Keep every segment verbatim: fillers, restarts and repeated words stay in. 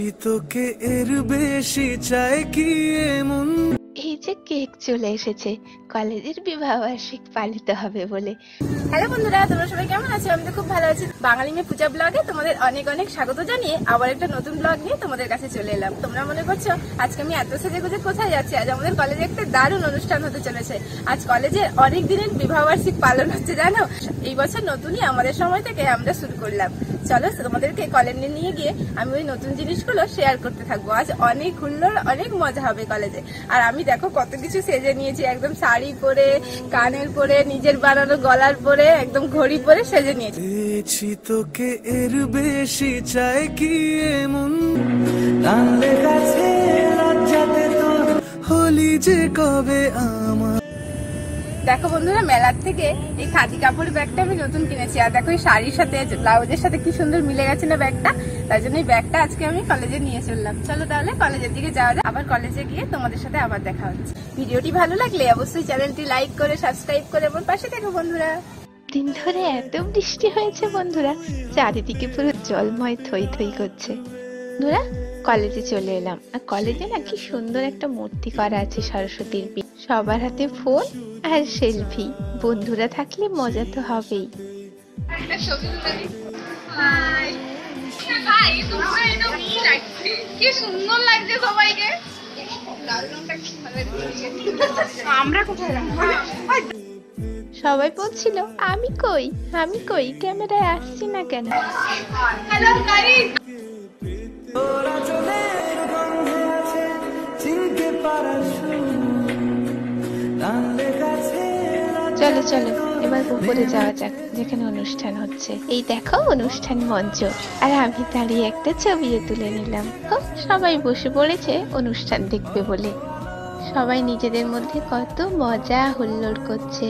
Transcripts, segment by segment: শীতকে এর বেশি চাই কি এমন। এই যে কেক চলে এসেছে, কলেজের বিবাহ বার্ষিক পালিত হবে বলে। হ্যালো বন্ধুরা, তোমরা সবাই কেমন আছো? আমি তো খুব ভালো আছি। বাঙালি মেয়ে পূজা ব্লগে তোমাদের অনেক অনেক স্বাগত জানিয়ে আবার একটা নতুন ব্লগ নিয়ে তোমাদের কাছে চলে এলাম। তোমরা মনে করছো আজকে আমি এত সেজে গুজে কোথায় যাচ্ছি? আজ আমাদের কলেজে একটা দারুণ অনুষ্ঠান হতে চলেছে। আজ কলেজে অনেক দিনের বিবাহ বার্ষিক পালন হচ্ছে জানো। এই বছর নতুনই আমাদের সময় থেকে আমরা শুরু করলাম। চলো তোমাদেরকে কলেজে নিয়ে গিয়ে আমি ওই নতুন জিনিসগুলো শেয়ার করতে থাকবো। আজ অনেক হুল্লোড়, অনেক মজা হবে কলেজে। আর আমি দেখো কত কিছু সেজে নিয়েছি, একদম শাড়ি পরে, কানের পরে, নিজের বানানো গলার পরে, একদম ঘড়ি পরে সেজে নিয়েছি। তোকে এর বেশি চাই কি এমন, টানলে কাছে রাজ্জাতে তোর হলি যে কবে আমার। দেখো বন্ধুরা, মেলার থেকে এই খাদি কাপড়ের ব্যাগটা আমি নতুন কিনেছি। আর দেখো এই শাড়ির সাথে ব্লাউজের সাথে কি সুন্দর মিলে গেছে না ব্যাগটা। তার জন্য এই ব্যাগটা আজকে আমি কলেজে নিয়ে চললাম। চলো তাহলে কলেজের দিকে যাওয়া যায়। আবার কলেজে গিয়ে তোমাদের সাথে আবার দেখা হচ্ছে। ভিডিওটি ভালো লাগলে অবশ্যই চ্যানেলটি লাইক করে সাবস্ক্রাইব করে আমার পাশে দেখো বন্ধুরা। দিন ধরে এত বৃষ্টি হয়েছে বন্ধুরা, চারিদিকে পুরো জলময় থই থই করছে। বন্ধুরা কলেজে চলে এলাম। আর কলেজে না কি সুন্দর একটা মূর্তি করা আছে সরস্বতীর। সবার হাতে ফোন আর সেলফি, বন্ধুরা থাকলে মজা তো হবেই। সবাই বলছিল আমি কই আমি কই ক্যামেরায় আসছি না কেন। চলো চলো এবার উপরে যাওয়া যাক যেখানে অনুষ্ঠান হচ্ছে। এই দেখো অনুষ্ঠান মঞ্চ, আর আমি দাঁড়িয়ে একটা ছবিও তুলে নিলাম। সবাই বসে পড়েছে অনুষ্ঠান দেখবে বলে। সবাই নিজেদের মধ্যে কত মজা হুল্লোড় করছে।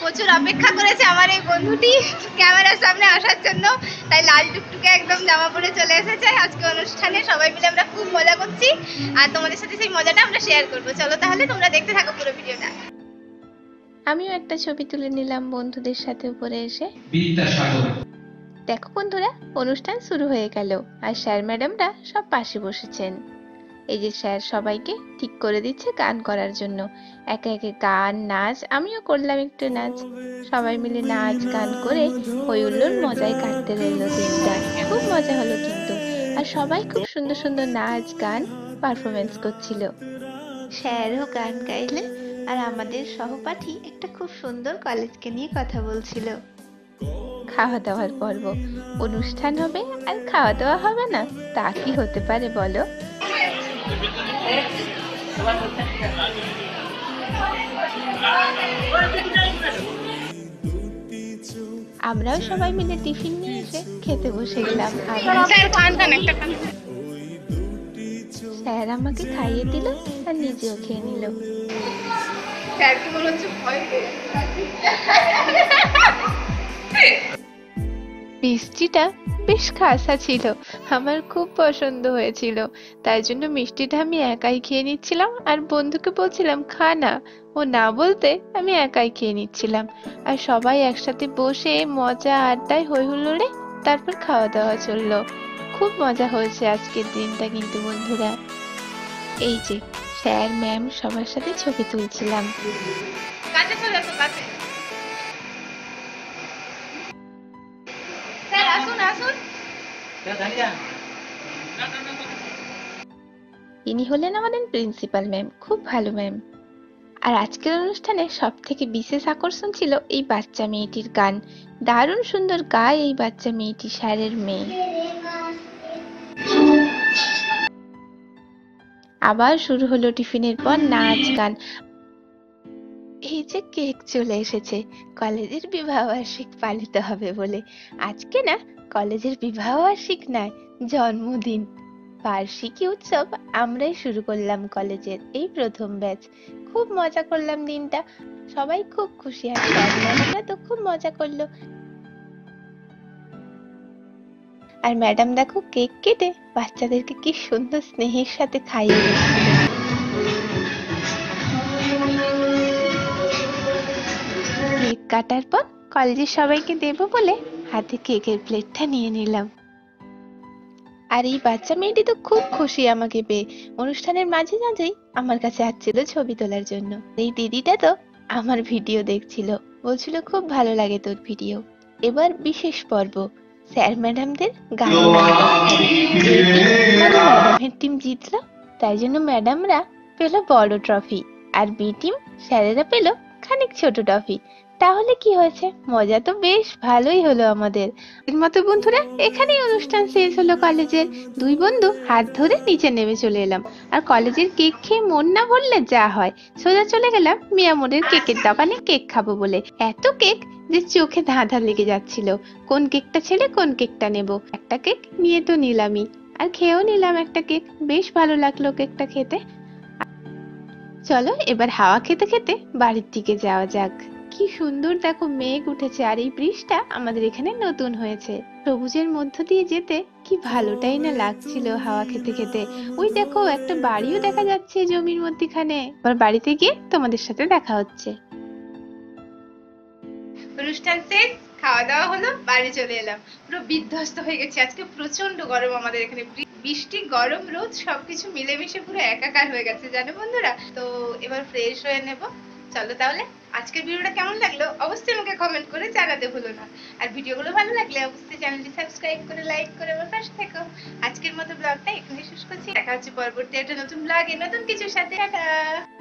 প্রচুর অপেক্ষা করেছে আমার এই বন্ধুটি ক্যামেরার সামনে আসার জন্য, তাই লাল টুকটুকে একদম জামা পরে চলে এসেছে। আজকে অনুষ্ঠানে সবাই মিলে আমরা খুব মজা করছি, আর তোমাদের সাথে সেই মজাটা আমরা শেয়ার করবো। চলো তাহলে তোমরা দেখতে থাকো পুরো ভিডিওটা। আমিও একটা ছবি তুলে নিলাম বন্ধুদের সাথে উপরে এসে। দেখো বন্ধুরা অনুষ্ঠান শুরু হয়ে গেল, আর স্যার ম্যাডামরা সব পাশে বসেছেন। এই যে স্যার সবাইকে ঠিক করে দিচ্ছে গান করার জন্য। একে একে গান, নাচ, আমিও করলাম একটু নাচ। সবাই মিলে নাচ গান করে হই হুল্লোড় মজায় কাটতে রইলো দিনটা। খুব মজা হলো কিন্তু, আর সবাই খুব সুন্দর সুন্দর নাচ গান পারফরমেন্স করছিল। স্যারও গান গাইলেন, আর আমাদের সহপাঠী একটা খুব সুন্দর কলেজকে নিয়ে কথা বলছিল। খাওয়া দাওয়ার পর্ব, অনুষ্ঠান হবে আর খাওয়া দাওয়া হবে না তা কি হতে পারে বলো। আমরাও সবাই মিলে টিফিন নিয়ে এসে খেতে বসে গেলাম। স্যার আমাকে খাইয়ে দিল আর নিজেও খেয়ে নিল। মিষ্টিটা বেশ খাসা ছিল, আমার খুব পছন্দ হয়েছিল, তাই জন্য মিষ্টিটা আমি একাই খেয়ে নিচ্ছিলাম। আর বন্ধুকে বলছিলাম খা না, ও না বলতে আমি একাই খেয়ে নিচ্ছিলাম। আর সবাই একসাথে বসে মজা আড্ডায় হই হুল্লোড়ে তারপর খাওয়া দাওয়া চললো। খুব মজা হয়েছে আজকের দিনটা কিন্তু বন্ধুরা। এই যে স্যার ম্যাম সবার সাথে ছবি তুলছিলাম। ইনি হলেন আমাদের প্রিন্সিপাল ম্যাম, খুব ভালো ম্যাম। আর আজকের অনুষ্ঠানে সব থেকে বিশেষ আকর্ষণ ছিল এই বাচ্চা মেয়েটির গান। দারুণ সুন্দর গায় এই বাচ্চা মেয়েটি, স্যারের মেয়ে। আবার শুরু হলো টিফিনের পর নাচ গান। এই যে কেক চলে এসেছে কলেজের বিবাহ বার্ষিক পালিত হবে বলে। আজকে না কলেজের বিবাহ বার্ষিক নয়, জন্মদিন, বার্ষিকী উৎসব আমরাই শুরু করলাম কলেজের এই প্রথম ব্যাচ। খুব মজা করলাম দিনটা, সবাই খুব খুশি। আর ম্যাডামরা তো খুব মজা করলো। আর ম্যাডাম দেখো কেক কেটে বাচ্চাদেরকে কি সুন্দর স্নেহের সাথে খাইয়ে দিচ্ছিল। কেক কাটার পর কলেজের সবাইকে দেবো বলে হাতে কেকের প্লেটটা নিয়ে নিলাম। আর এই বাচ্চা মেয়েটি তো খুব খুশি আমাকে পেয়ে। অনুষ্ঠানের মাঝে মাঝেই আমার কাছে আসছিল ছবি তোলার জন্য। এই দিদিটা তো আমার ভিডিও দেখছিল, বলছিল খুব ভালো লাগে তোর ভিডিও। এবার বিশেষ পর্ব, স্যার ম্যাডামদের গান। ম্যাডামের টিম জিতলো, তাই জন্য ম্যাডামরা পেল বড় ট্রফি, আর বি টিম স্যারেরা পেল খানিক ছোট ট্রফি। তাহলে কি হয়েছে, মজা তো বেশ ভালোই হলো আমাদের। এর মতো বন্ধুরা এখানেই অনুষ্ঠান শেষ হলো কলেজের। দুই বন্ধু হাত ধরে নিচে নেমে চলে এলাম, আর কলেজের কেক খেয়ে মন না ভরলে যা হয়, সোজা চলে গেলাম মিয়ামোড়ের কেকের দোকানে কেক খাবো বলে। এত কেক যে চোখে ধাঁধা লেগে যাচ্ছিল, কোন কেকটা ছেড়ে কোন কেকটা নেব। একটা কেক নিয়ে তো নিলামই, আর খেয়েও নিলাম একটা কেক, বেশ ভালো লাগলো কেকটা খেতে। চলো এবার হাওয়া খেতে খেতে বাড়ির দিকে যাওয়া যাক। কি সুন্দর দেখো মেঘ উঠেছে, আর এই ব্রিজটা আমাদের এখানে নতুন হয়েছে। সবুজের মধ্য দিয়ে যেতে কি ভালোটাই না লাগছিল হাওয়া খেতে খেতে। ওই দেখো একটা বাড়িও দেখা যাচ্ছে জমির মধ্যখানে। আবার বাড়িতে গিয়ে তোমাদের সাথে দেখা হচ্ছে। অনুষ্ঠান শেষ, খাওয়া দাওয়া হলো, বাড়ি চলে এলাম। পুরো বিধ্বস্ত হয়ে গেছে, আজকে প্রচন্ড গরম আমাদের এখানে। বৃষ্টি, গরম, রোদ সবকিছু মিলেমিশে পুরো একাকার হয়ে গেছে জানো বন্ধুরা। তো এবার ফ্রেশ হয়ে নেবো। চলো তাহলে আজকের ভিডিওটা কেমন লাগলো অবশ্যই আমাকে কমেন্ট করে জানাতে ভুলো না। আর ভিডিওগুলো ভালো লাগলে অবশ্যই চ্যানেলটি সাবস্ক্রাইব করে লাইক করে আমার পাশে থেকো। আজকের মতো ব্লগটা এখানে শেষ করছি, দেখা হচ্ছে পরবর্তী একটা নতুন ব্লগে নতুন কিছুর সাথে।